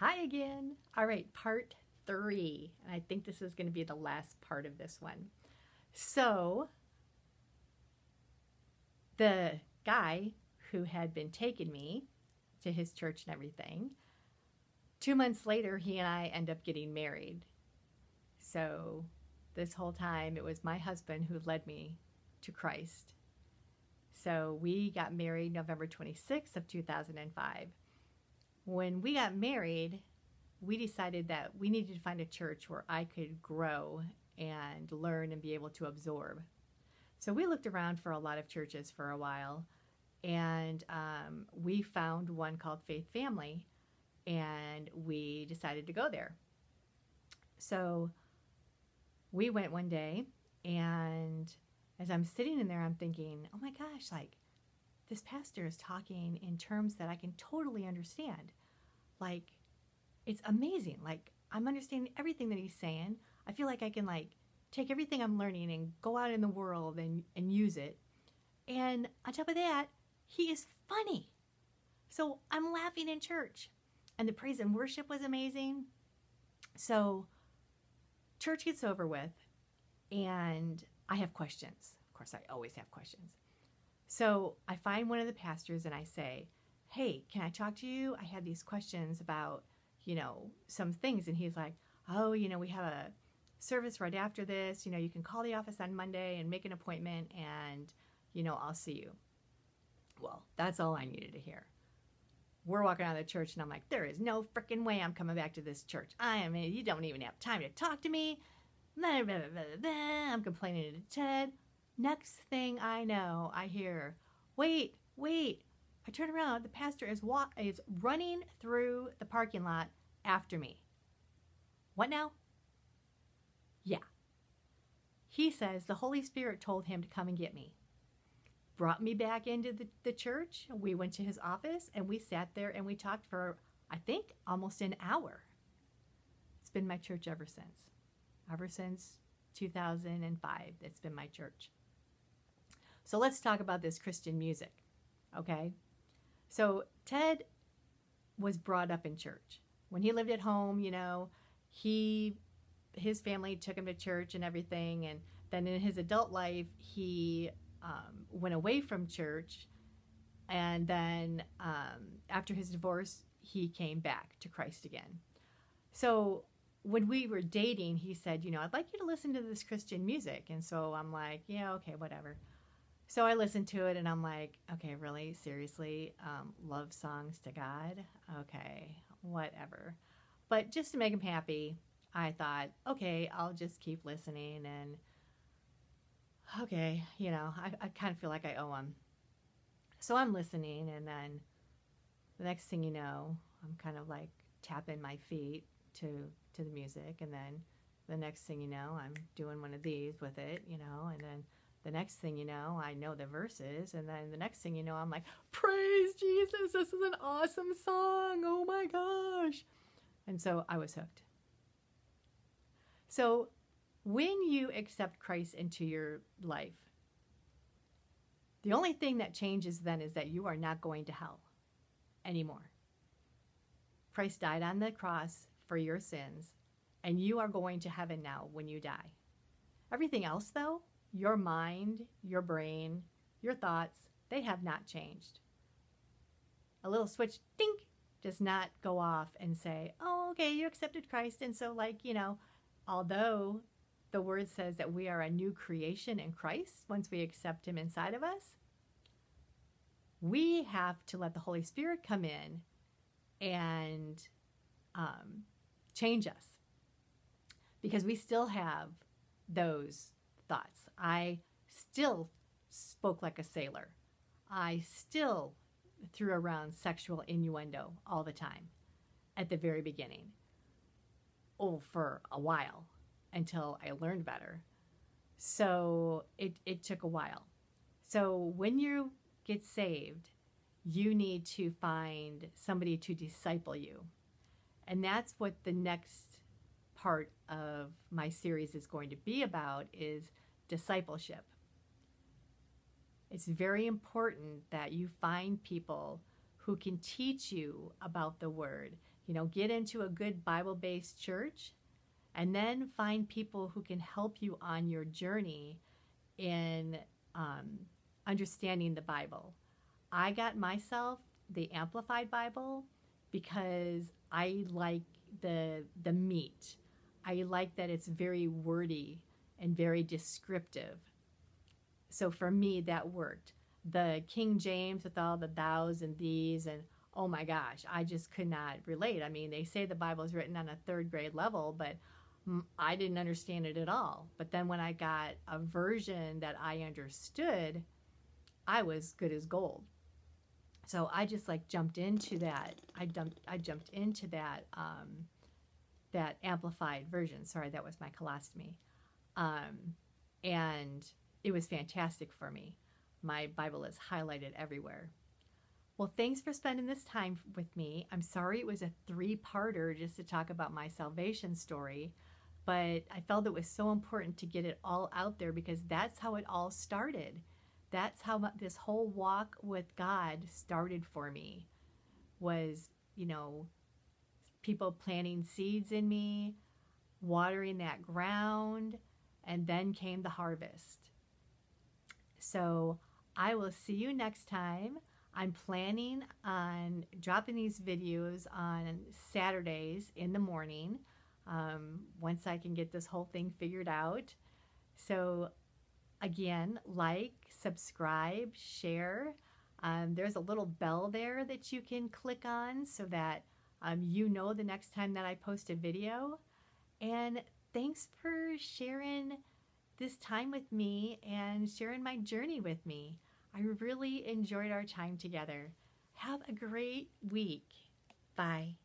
Hi again. All right, part three. And I think this is going to be the last part of this one. So the guy who had been taking me to his church and everything, 2 months later, he and I end up getting married. So this whole time, it was my husband who led me to Christ. So we got married November 26th of 2005. When we got married, we decided that we needed to find a church where I could grow and learn and be able to absorb. So we looked around for a lot of churches for a while, and we found one called Faith Family, and we decided to go there. So we went one day, and as I'm sitting in there, I'm thinking, oh my gosh, like, this pastor is talking in terms that I can totally understand. Like, it's amazing. Like, I'm understanding everything that he's saying. I feel like I can, like, take everything I'm learning and go out in the world and use it. And on top of that, he is funny. So I'm laughing in church. And the praise and worship was amazing. So church gets over with, and I have questions. Of course, I always have questions. So I find one of the pastors and I say, hey, can I talk to you? I have these questions about, you know, some things. And he's like, oh, you know, we have a service right after this. You know, you can call the office on Monday and make an appointment, and, you know, I'll see you. Well, that's all I needed to hear. We're walking out of the church, and I'm like, there is no freaking way I'm coming back to this church. I mean, you don't even have time to talk to me. Blah, blah, blah, blah. I'm complaining to Ted. Next thing I know, I hear, wait, wait. I turn around. The pastor is running through the parking lot after me. What now? Yeah. He says the Holy Spirit told him to come and get me. Brought me back into the church. We went to his office, and we sat there, and we talked for, I think, almost an hour. It's been my church ever since. Ever since 2005, that's been my church. So let's talk about this Christian music, okay? So Ted was brought up in church. When he lived at home, you know, his family took him to church and everything. And then in his adult life, he went away from church. And then after his divorce, he came back to Christ again. So when we were dating, he said, you know, I'd like you to listen to this Christian music. And so I'm like, yeah, okay, whatever. So I listened to it, and I'm like, okay, really? Seriously? Love songs to God? Okay, whatever. But just to make him happy, I thought, okay, I'll just keep listening. And okay, you know, I kind of feel like I owe him. So I'm listening, and then the next thing you know, I'm kind of like tapping my feet to the music, and then the next thing you know, I'm doing one of these with it, you know, and then the next thing you know, I know the verses, and then the next thing you know, I'm like, praise Jesus, this is an awesome song, oh my gosh. And so I was hooked. So when you accept Christ into your life, the only thing that changes then is that you are not going to hell anymore. Christ died on the cross for your sins, and you are going to heaven now when you die. Everything else, though, your mind, your brain, your thoughts, they have not changed. A little switch, dink, does not go off and say, oh, okay, you accepted Christ, and so, like, you know, although the word says that we are a new creation in Christ once we accept him inside of us, we have to let the Holy Spirit come in and change us, because we still have those thoughts. I still spoke like a sailor. I still threw around sexual innuendo all the time at the very beginning. Oh, for a while, until I learned better. So it took a while. So when you get saved, you need to find somebody to disciple you. And that's what the next part of my series is going to be about, is discipleship. It's very important that you find people who can teach you about the Word. You know, get into a good Bible-based church and then find people who can help you on your journey in understanding the Bible. I got myself the Amplified Bible because I like the meat. I like that it's very wordy and very descriptive. So for me, that worked. The King James with all the thous and these, and oh my gosh, I just could not relate. I mean, they say the Bible is written on a third grade level, but I didn't understand it at all. But then when I got a version that I understood, I was good as gold. So I just like jumped into that. I jumped into that that amplified version. Sorry, that was my colostomy, and it was fantastic for me. My Bible is highlighted everywhere. Well, thanks for spending this time with me. I'm sorry it was a three-parter just to talk about my salvation story, but I felt it was so important to get it all out there because that's how it all started. That's how this whole walk with God started for me, was, you know, people planting seeds in me, watering that ground, and then came the harvest. So I will see you next time. I'm planning on dropping these videos on Saturdays in the morning once I can get this whole thing figured out. So again, like, subscribe, share. There's a little bell there that you can click on so that you know the next time that I post a video. And thanks for sharing this time with me and sharing my journey with me. I really enjoyed our time together. Have a great week. Bye.